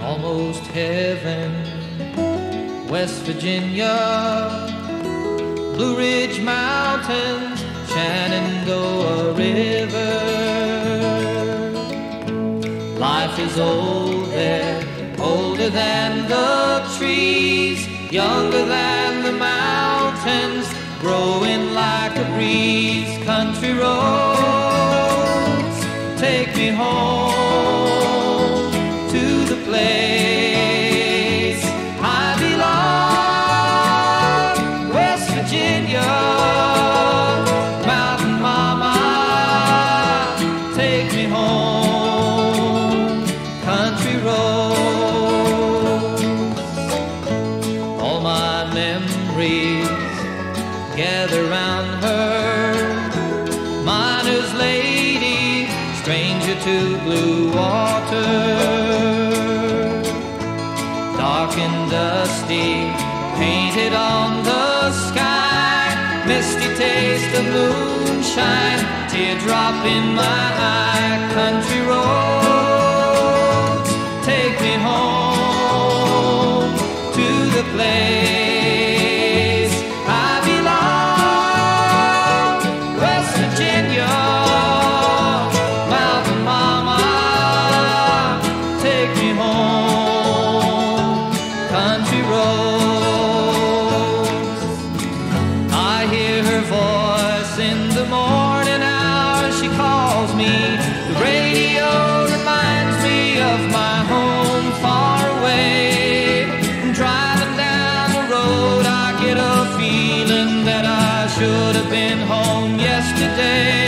Almost heaven, West Virginia, Blue Ridge Mountains, Shenandoah River. Life is old there, older than the trees, younger than the mountains, growing like a breeze. Country roads, take me home to the place I belong. West Virginia, mountain mama, take me home. Country roads, all my memories gather round her. Miner's lady, stranger to blue water. Dark and dusty, painted on the sky, misty taste of moonshine, teardrop in my eye. Country roads, take me home to the place me. The radio reminds me of my home far away. I'm driving down the road, I get a feeling that I should have been home yesterday.